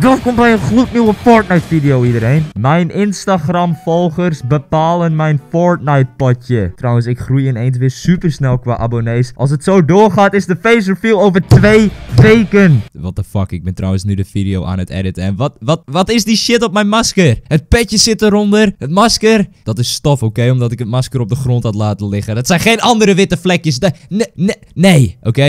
Welkom bij een gloednieuwe Fortnite video iedereen. Mijn Instagram volgers bepalen mijn Fortnite potje. Trouwens, ik groei ineens weer super snel qua abonnees. Als het zo doorgaat is de face reveal over 2 weken. What the fuck, ik ben trouwens nu de video aan het editen. En wat is die shit op mijn masker? Het petje zit eronder, het masker. Dat is stof, oké, omdat ik het masker op de grond had laten liggen. Dat zijn geen andere witte vlekjes. Nee, oké.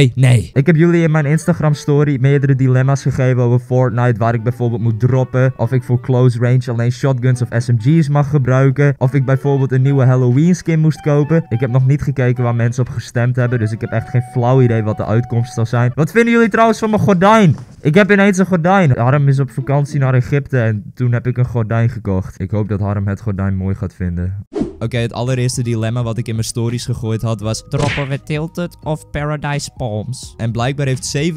Ik heb jullie in mijn Instagram story meerdere dilemma's gegeven over Fortnite, waar ik bijvoorbeeld moet droppen, of ik voor close range alleen shotguns of SMG's mag gebruiken, of ik bijvoorbeeld een nieuwe Halloween skin moest kopen. Ik heb nog niet gekeken waar mensen op gestemd hebben, dus ik heb echt geen flauw idee wat de uitkomst zal zijn. Wat vinden jullie trouwens van mijn gordijn? Ik heb ineens een gordijn. Harm is op vakantie naar Egypte en toen heb ik een gordijn gekocht. Ik hoop dat Harm het gordijn mooi gaat vinden. Oké, het allereerste dilemma wat ik in mijn stories gegooid had was: droppen we Tilted of Paradise Palms? En blijkbaar heeft 67%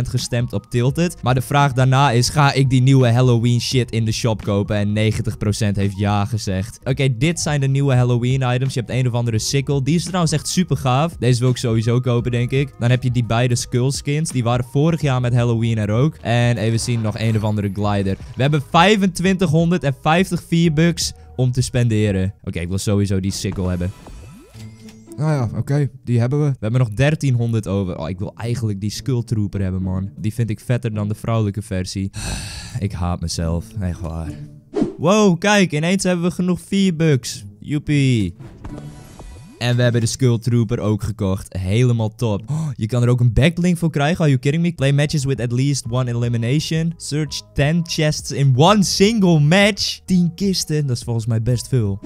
gestemd op Tilted. Maar de vraag daarna is: ga ik die nieuwe Halloween shit in de shop kopen? En 90% heeft ja gezegd. Oké, dit zijn de nieuwe Halloween items. Je hebt een of andere sikkel. Die is trouwens echt super gaaf. Deze wil ik sowieso kopen, denk ik. Dan heb je die beide Skull skins. Die waren vorig jaar met Halloween er ook. En even zien, nog een of andere glider. We hebben 2550 V-bucks om te spenderen. Oké, ik wil sowieso die sikkel hebben. Nou ja, oké, die hebben we. We hebben nog 1300 over. Oh, ik wil eigenlijk die Skull Trooper hebben, man. Die vind ik vetter dan de vrouwelijke versie. Ik haat mezelf, echt waar. Wow, kijk, ineens hebben we genoeg V-bucks. Joepie. En we hebben de Skull Trooper ook gekocht. Helemaal top. Oh, je kan er ook een backlink voor krijgen. Are you kidding me? Play matches with at least one elimination. Search 10 chests in one single match. 10 kisten. Dat is volgens mij best veel.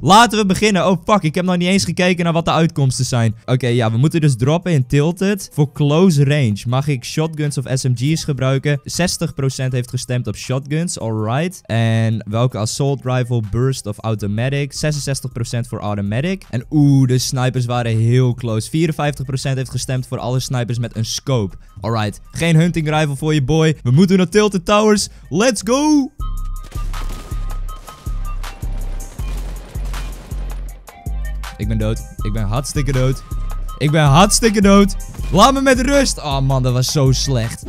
Laten we beginnen. Oh fuck, ik heb nog niet eens gekeken naar wat de uitkomsten zijn. Oké, ja, we moeten dus droppen in Tilted. Voor close range mag ik shotguns of SMG's gebruiken. 60% heeft gestemd op shotguns, alright. En welke assault rifle, burst of automatic? 66% voor automatic. En oeh, de snipers waren heel close. 54% heeft gestemd voor alle snipers met een scope. Alright, geen hunting rifle voor je boy. We moeten naar Tilted Towers. Let's go! Ik ben dood. Ik ben hartstikke dood. Ik ben hartstikke dood. Laat me met rust. Oh man, dat was zo slecht.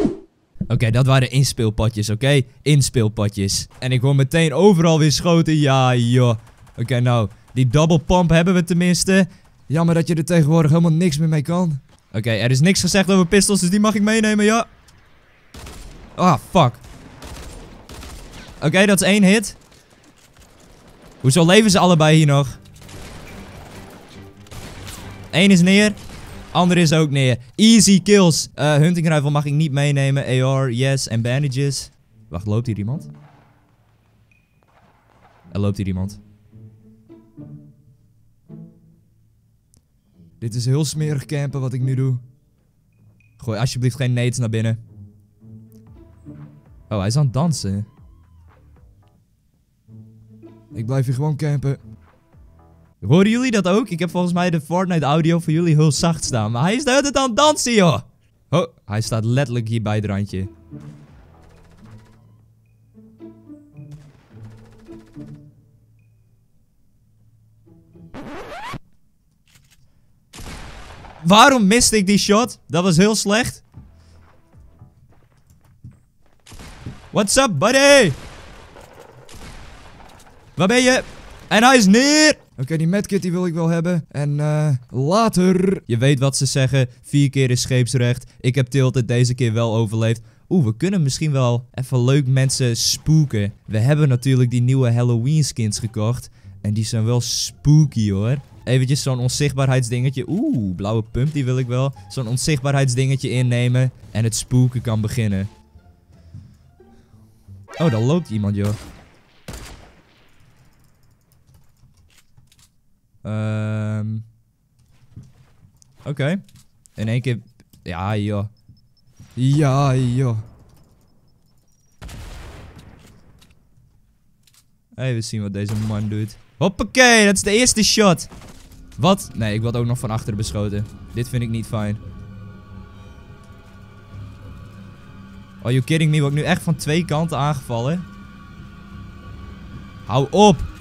Oké, dat waren inspeelpadjes, oké? Inspeelpadjes. En ik hoor meteen overal weer schoten. Ja, joh. Oké, nou. Die double pump hebben we tenminste. Jammer dat je er tegenwoordig helemaal niks meer mee kan. Oké, er is niks gezegd over pistols, dus die mag ik meenemen, ja. Ah, fuck. Oké, dat is 1 hit. Hoezo leven ze allebei hier nog? 1 is neer, ander is ook neer. Easy kills. Hunting rifle mag ik niet meenemen. AR, yes, en bandages. Wacht, loopt hier iemand? Er loopt hier iemand. Dit is heel smerig campen wat ik nu doe. Gooi alsjeblieft geen nades naar binnen. Oh, hij is aan het dansen. Ik blijf hier gewoon campen. Hoorden jullie dat ook? Ik heb volgens mij de Fortnite audio voor jullie heel zacht staan. Maar hij is de hele tijd aan het dansen, joh. Oh, hij staat letterlijk hier bij het randje. Waarom miste ik die shot? Dat was heel slecht. What's up, buddy? Waar ben je? En hij is neer. Oké, die medkit die wil ik wel hebben. En later. Je weet wat ze zeggen. 4 keer is scheepsrecht. Ik heb Tilted deze keer wel overleefd. Oeh, we kunnen misschien wel even leuk mensen spoeken. We hebben natuurlijk die nieuwe Halloween skins gekocht. En die zijn wel spooky hoor. Eventjes zo'n onzichtbaarheidsdingetje. Oeh, blauwe pump die wil ik wel. Zo'n onzichtbaarheidsdingetje innemen. En het spoeken kan beginnen. Oh, daar loopt iemand joh. Oké. In één keer... Ja, joh. Ja, joh. Even zien wat deze man doet. Hoppakee, dat is de eerste shot. Wat? Nee, ik word ook nog van achteren beschoten. Dit vind ik niet fijn. Are you kidding me? Word ik nu echt van 2 kanten aangevallen? Hou op!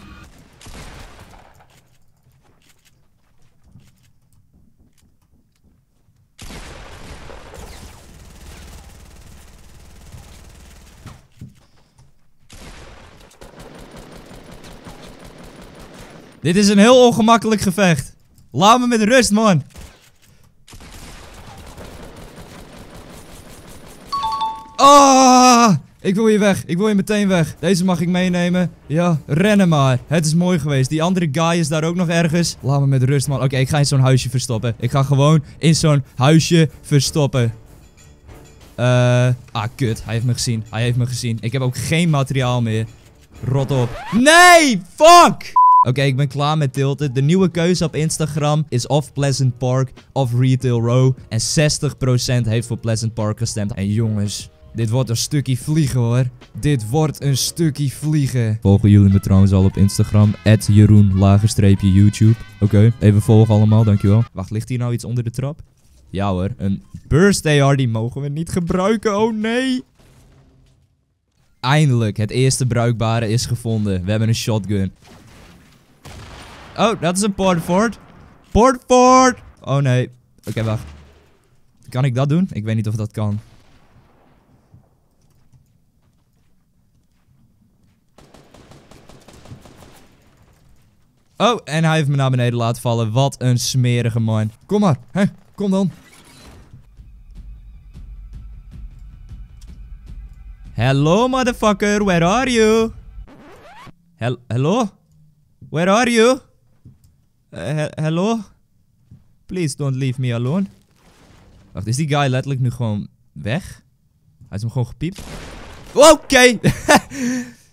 Dit is een heel ongemakkelijk gevecht. Laat me met rust, man. Ah, ik wil hier weg. Ik wil hier meteen weg. Deze mag ik meenemen. Ja, rennen maar. Het is mooi geweest. Die andere guy is daar ook nog ergens. Laat me met rust, man. Oké, ik ga in zo'n huisje verstoppen. Ik ga gewoon in zo'n huisje verstoppen. Kut. Hij heeft me gezien. Hij heeft me gezien. Ik heb ook geen materiaal meer. Rot op. Nee, fuck! Oké, ik ben klaar met Tilted. De nieuwe keuze op Instagram is of Pleasant Park of Retail Row. En 60% heeft voor Pleasant Park gestemd. En jongens, dit wordt een stukje vliegen hoor. Dit wordt een stukje vliegen. Volgen jullie me trouwens al op Instagram. @Jeroen_YouTube. Oké, even volgen allemaal, dankjewel. Wacht, ligt hier nou iets onder de trap? Ja hoor, een burst AR, die mogen we niet gebruiken. Oh nee. Eindelijk, het eerste bruikbare is gevonden. We hebben een shotgun. Oh, dat is een Portfort. Portfort! Oh nee. Oké, wacht. Kan ik dat doen? Ik weet niet of dat kan. Oh, en hij heeft me naar beneden laten vallen. Wat een smerige man. Kom maar. Hè? Kom dan. Hello, motherfucker. Where are you? Hello? Where are you? Hello? Please don't leave me alone. Wacht, is die guy letterlijk nu gewoon weg? Hij is hem gewoon gepiept. Oké!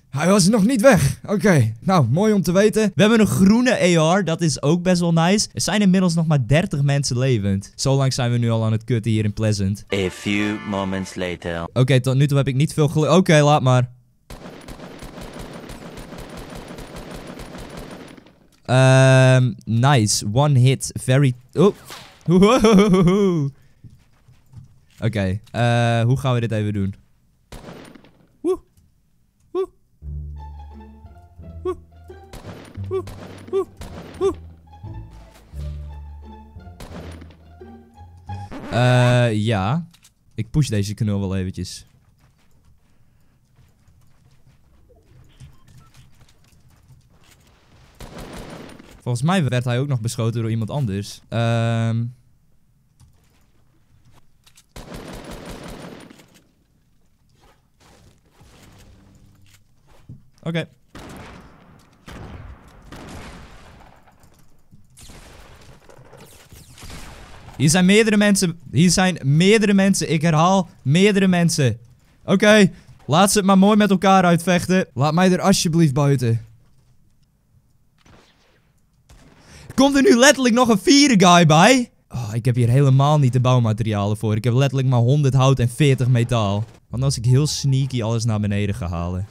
Hij was nog niet weg. Oké, nou, mooi om te weten. We hebben een groene AR, dat is ook best wel nice. Er zijn inmiddels nog maar 30 mensen levend. Zo lang zijn we nu al aan het kutten hier in Pleasant. A few moments later. Oké, tot nu toe heb ik niet veel geluk. Oké, laat maar. Nice. One hit. Very... Oh. Oké, hoe gaan we dit even doen? Woe. Woe. Woe. Woe. Woe. Woe. Ja. Ik push deze knul wel eventjes. Volgens mij werd hij ook nog beschoten door iemand anders. Oké. Hier zijn meerdere mensen. Hier zijn meerdere mensen. Ik herhaal, meerdere mensen. Oké, laat ze het maar mooi met elkaar uitvechten. Laat mij er alsjeblieft buiten. Komt er nu letterlijk nog een vierde guy bij? Oh, ik heb hier helemaal niet de bouwmaterialen voor. Ik heb letterlijk maar 100 hout en 40 metaal. Want als ik heel sneaky alles naar beneden ga halen.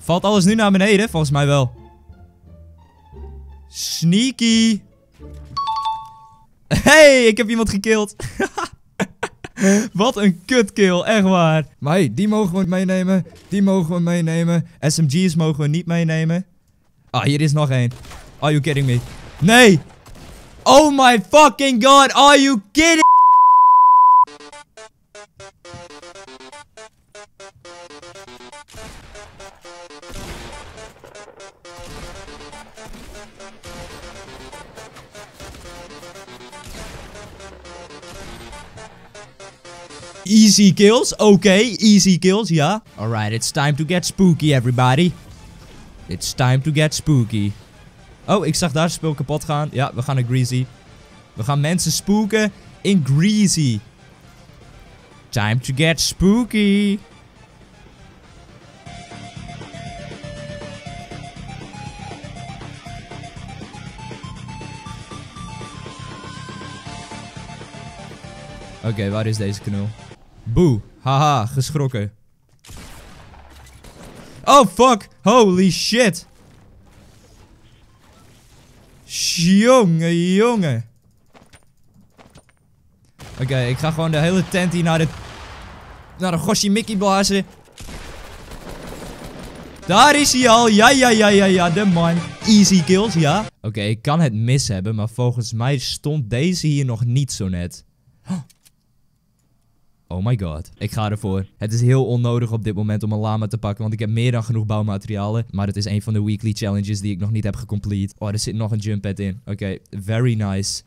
Valt alles nu naar beneden? Volgens mij wel. Sneaky. Hey, ik heb iemand gekild. Wat een kutkill, echt waar. Maar hey, die mogen we meenemen. Die mogen we meenemen. SMG's mogen we niet meenemen. Ah, hier is nog één. Are you kidding me? Nee. Oh my fucking god, are you kidding? Easy kills, oké, easy kills, ja. Alright, it's time to get spooky, everybody. It's time to get spooky. Oh, ik zag daar spul kapot gaan. Ja, we gaan naar Greasy. We gaan mensen spooken in Greasy. Time to get spooky. Oké, waar is deze knul? Boe, haha, geschrokken. Oh fuck, holy shit. Jonge, jonge. Oké, ik ga gewoon de hele tent hier naar de Goshi Mickey blazen. Daar is hij al. Ja. De man. Easy kills, ja. Oké, ik kan het mis hebben, maar volgens mij stond deze hier nog niet zo net. Oh my god. Ik ga ervoor. Het is heel onnodig op dit moment om een lama te pakken, want ik heb meer dan genoeg bouwmaterialen. Maar het is een van de weekly challenges die ik nog niet heb gecomplete. Oh, er zit nog een jump pad in. Oké, very nice.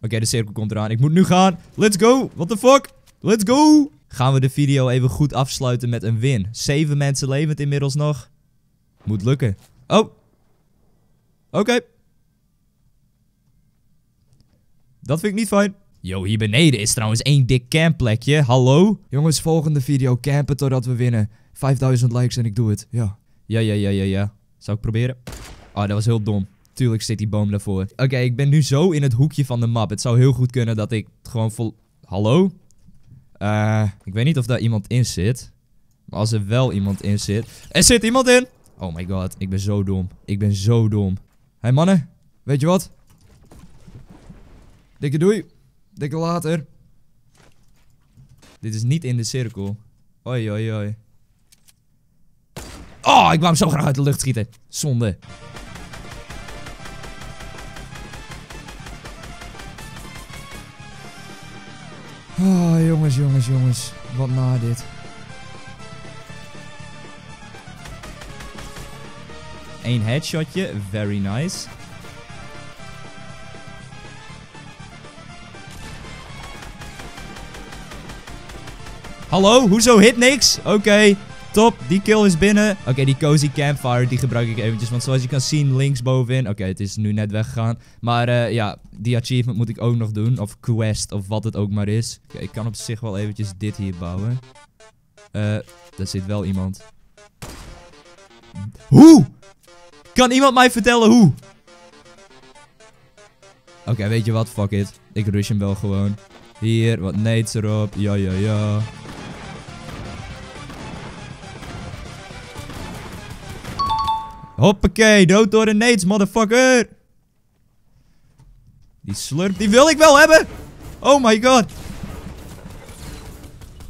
Oké, de cirkel komt eraan. Ik moet nu gaan. Let's go. What the fuck? Let's go. Gaan we de video even goed afsluiten met een win. 7 mensen levend inmiddels nog. Moet lukken. Oh. Oké. Dat vind ik niet fijn. Yo, hier beneden is trouwens één dik campplekje. Hallo? Jongens, volgende video campen totdat we winnen. 5000 likes en ik doe het. Ja. Ja. Zou ik proberen? Oh, dat was heel dom. Tuurlijk zit die boom daarvoor. Oké, ik ben nu zo in het hoekje van de map. Het zou heel goed kunnen dat ik gewoon vol... Hallo? Ik weet niet of daar iemand in zit. Maar als er wel iemand in zit... Er zit iemand in! Oh my god, ik ben zo dom. Hé hey, mannen, weet je wat? Dikke doei. Dikke later. Dit is niet in de cirkel. Oi. Oh, ik wou hem zo graag uit de lucht schieten. Zonde. Oh, jongens. Wat na dit. Eén headshotje. Very nice. Hallo? Hoezo hit niks? Oké, top. Die kill is binnen. Oké, die cozy campfire, die gebruik ik eventjes. Want zoals je kan zien, links bovenin. Oké, het is nu net weggegaan. Maar ja, die achievement moet ik ook nog doen. Of quest, of wat het ook maar is. Oké, ik kan op zich wel eventjes dit hier bouwen. Daar zit wel iemand. Hoe? Kan iemand mij vertellen hoe? Oké, weet je wat? Fuck it. Ik rush hem wel gewoon. Hier, wat nades erop. Ja. Hoppakee, dood door de nades, motherfucker. Die slurp, die wil ik wel hebben. Oh my god.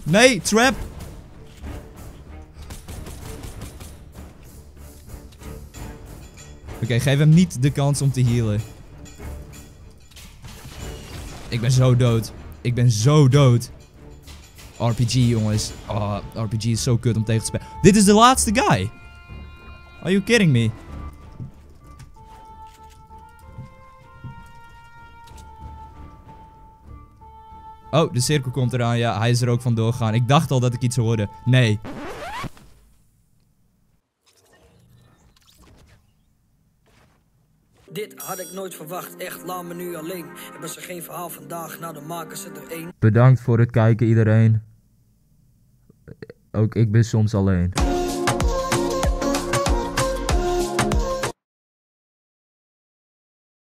Nee, trap. Oké, geef hem niet de kans om te healen. Ik ben zo dood. RPG, jongens. Oh, RPG is zo kut om tegen te spelen. Dit is de laatste guy. Are you kidding me? Oh, de cirkel komt eraan. Ja, hij is er ook vandoor gegaan. Ik dacht al dat ik iets hoorde. Nee. Dit had ik nooit verwacht, echt, laat me nu alleen. Hebben ze geen verhaal vandaag, nou dan maken ze er één. Bedankt voor het kijken iedereen. Ook ik ben soms alleen.